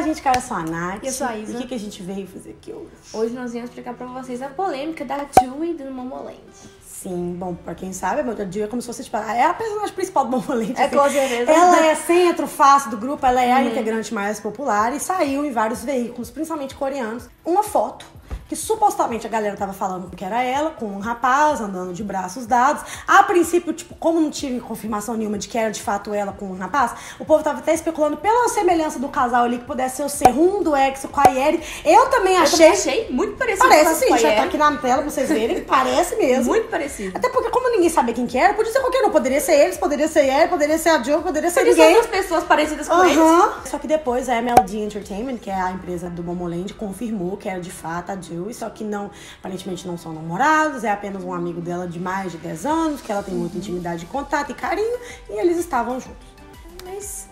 Olá, gente, cara, eu sou a Nath. Eu sou a Isa. E o que a gente veio fazer aqui hoje? Hoje nós viemos explicar pra vocês a polêmica da JooE do Momoland. Sim, bom, pra quem sabe, a JooE é como se fosse, tipo, é a personagem principal do Momoland. É, assim, com certeza. Ela é centro fácil do grupo, ela é a integrante mais popular e saiu em vários veículos, principalmente coreanos, uma foto que supostamente a galera tava falando que era ela, com um rapaz andando de braços dados. A princípio, tipo, como não tive confirmação nenhuma de que era de fato ela com um rapaz, o povo tava até especulando pela semelhança do casal ali, que pudesse ser o Serum do ex com a Yeri. Eu também achei muito parecido. Parece sim, já tá aqui na tela pra vocês verem, parece mesmo. Muito parecido. Até porque como ninguém sabia quem que era, podia ser qualquer um. Poderia ser eles, poderia ser Yeri, poderia ser a JooE, poderia ser ninguém. Poderia ser outras pessoas parecidas com eles. Só que depois a MLD Entertainment, que é a empresa do Momoland, confirmou que era de fato a JooE. Só que não, aparentemente não são namorados, é apenas um amigo dela de mais de 10 anos, que ela tem muita intimidade, contato e carinho, e eles estavam juntos. Mas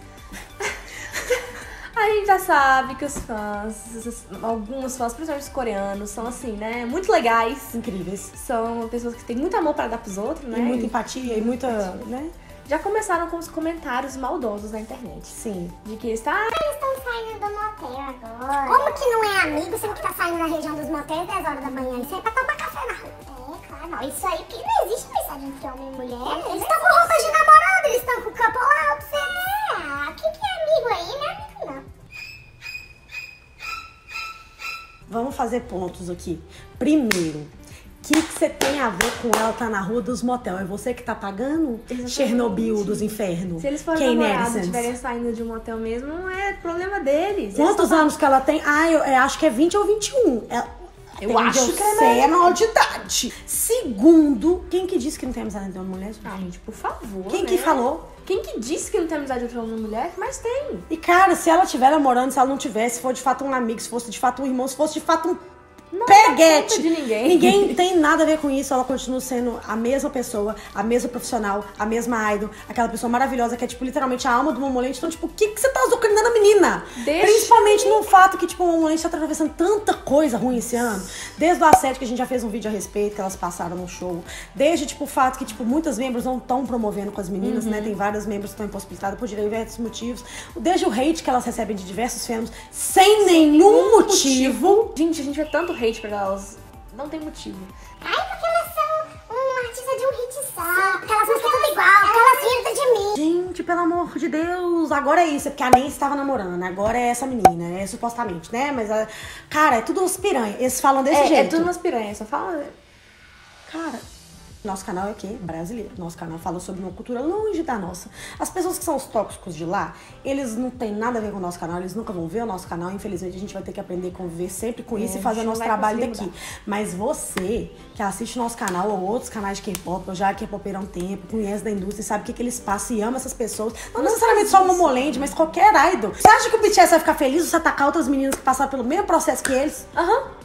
a gente já sabe que os fãs, alguns fãs, principalmente os coreanos, são assim, né, muito legais. Incríveis. São pessoas que têm muito amor pra dar pros outros, né? E muita empatia, e muita, né? Já começaram com os comentários maldosos na internet. Sim. De que está... Eles estão saindo do motel agora. Como que não é amigo, sendo que tá saindo na região dos motéis 10 horas da manhã? Isso aí pra tomar café na rua. É, claro. Não, isso aí, porque não existe mensagem entre homem e mulher. Eles estão com roupa de namorado, eles estão com o campo lá, pra você ver. Ah, o que é amigo aí, né? Não. Vamos fazer pontos aqui. Primeiro... O que você tem a ver com ela tá na rua dos motel? É você que tá pagando? Exatamente. Chernobyl dos infernos. Se eles forem namorados e estiverem saindo de um motel mesmo, não é problema deles. Quantos anos que ela tem? Ah, eu acho que é 20 ou 21. Eu acho que ela é menor de idade. Segundo, quem que disse que não tem amizade entre uma mulher? Ah, gente, por favor, quem que falou? Quem que disse que não tem amizade entre uma mulher? Mas tem. E, cara, se ela estiver namorando, se ela não tiver, se for de fato um amigo, se fosse de fato um irmão, se fosse de fato um... Não peguete de ninguém. Ninguém tem nada a ver com isso. Ela continua sendo a mesma pessoa, a mesma profissional, a mesma idol, aquela pessoa maravilhosa que é, tipo, literalmente a alma do Momoland. Então, tipo, o que você tá azucrinando a menina? Principalmente no fato que, tipo, o Momoland tá atravessando tanta coisa ruim esse ano. Desde o assédio, que a gente já fez um vídeo a respeito, que elas passaram no show. Desde, tipo, o fato que, tipo, muitas membros não estão promovendo com as meninas, né? Tem vários membros que estão impossibilitados por diversos motivos. Desde o hate que elas recebem de diversos fãs sem nenhum motivo. Gente, a gente vê tanto hate pra elas, não tem motivo. Ai, porque elas são uma artista de um hit só, porque elas músicas tudo igual, porque elas vêm de mim. Gente, pelo amor de Deus, agora é isso, é porque a Nancy estava namorando, agora é essa menina, é supostamente, né? Mas, cara, é tudo umas piranha, eles falam desse jeito. É tudo umas piranha, só fala... Cara... Nosso canal é o quê? Brasileiro. Nosso canal fala sobre uma cultura longe da nossa. As pessoas que são os tóxicos de lá, eles não têm nada a ver com o nosso canal, eles nunca vão ver o nosso canal. Infelizmente, a gente vai ter que aprender a conviver sempre com isso e fazer o nosso trabalho daqui. Mas você, que assiste o nosso canal ou outros canais de K-Pop, ou já é K-Popeira há um tempo, conhece da indústria, sabe o que, que eles passam e ama essas pessoas. Não necessariamente só o Momoland, mas qualquer idol. Você acha que o BTS vai ficar feliz se atacar outras meninas que passaram pelo mesmo processo que eles?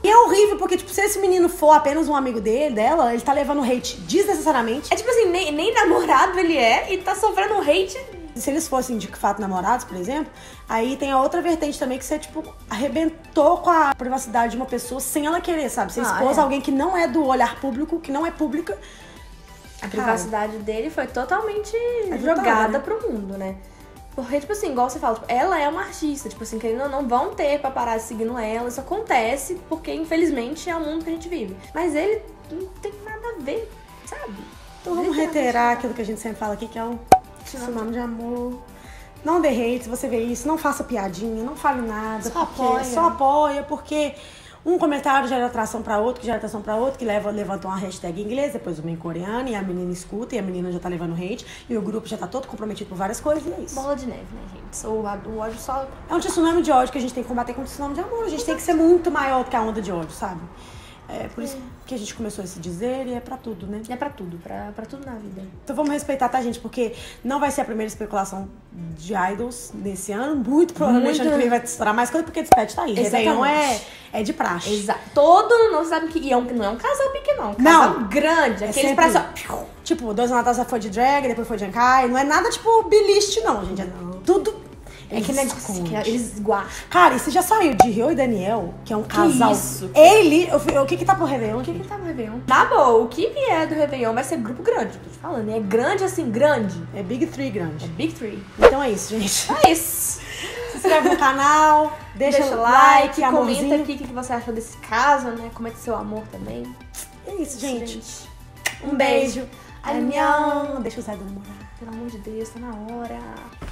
E é horrível, porque, tipo, se esse menino for apenas um amigo dela, ele tá levando hate desnecessariamente. É tipo assim, nem namorado ele é e tá sofrendo um hate. Se eles fossem de fato namorados, por exemplo, aí tem a outra vertente também, que você, tipo, arrebentou com a privacidade de uma pessoa sem ela querer, sabe? Você expôs alguém que não é do olhar público, que não é pública. A privacidade dele foi totalmente jogada pro mundo, né? Porque, tipo assim, igual você fala, tipo, ela é uma artista, tipo assim, querendo ou não, vão ter paparazzi seguindo ela, isso acontece, porque infelizmente é o mundo que a gente vive. Mas ele não tem nada a ver, sabe? Então vamos reiterar aquilo que a gente sempre fala aqui, que é o tsunami de amor. Não dê hate, se você vê isso, não faça piadinha, não fale nada. Só apoia, porque... Um comentário gera atração pra outro, que gera atração pra outro, que levantou uma hashtag em inglês, depois uma em coreano, e a menina escuta, e a menina já tá levando hate, e o grupo já tá todo comprometido por várias coisas, e é isso. Bola de neve, né, gente? O ódio só... É um tsunami de ódio que a gente tem que combater com um tsunami de amor. A gente tem que ser muito maior do que a onda de ódio, sabe? É por isso que a gente começou a se dizer, e é pra tudo, né? É pra tudo, pra tudo na vida. Então vamos respeitar, tá, gente? Porque não vai ser a primeira especulação de idols nesse ano. Muito provavelmente ano que vem vai estourar mais coisa, porque despede tá aí. Réveillon é de praxe. Exato. Todo mundo sabe que não é um casal pequeno, não. É um casal grande. Aqueles sempre... praçam... Tipo, 2 anos atrás já foi de drag, depois foi de Ankai. Não é nada tipo biliste, não, gente. É tudo... É que nem eles guardam. Cara, e você já saiu de Rio e Daniel, que é um casal. Isso. Ele. O que que tá pro Réveillon? O que que tá pro Réveillon? Tá bom, o que vier do Réveillon vai ser grupo grande, tô te falando. É grande assim, grande. É Big Three grande. É Big Three. Então é isso, gente. É isso. inscreve no canal, deixa o like, amorzinho. Comenta aqui o que você achou desse caso, né? Comenta seu amor também. É isso, gente. Um beijo. Annyeong. Deixa o Zé namorar. Pelo amor de Deus, tá na hora.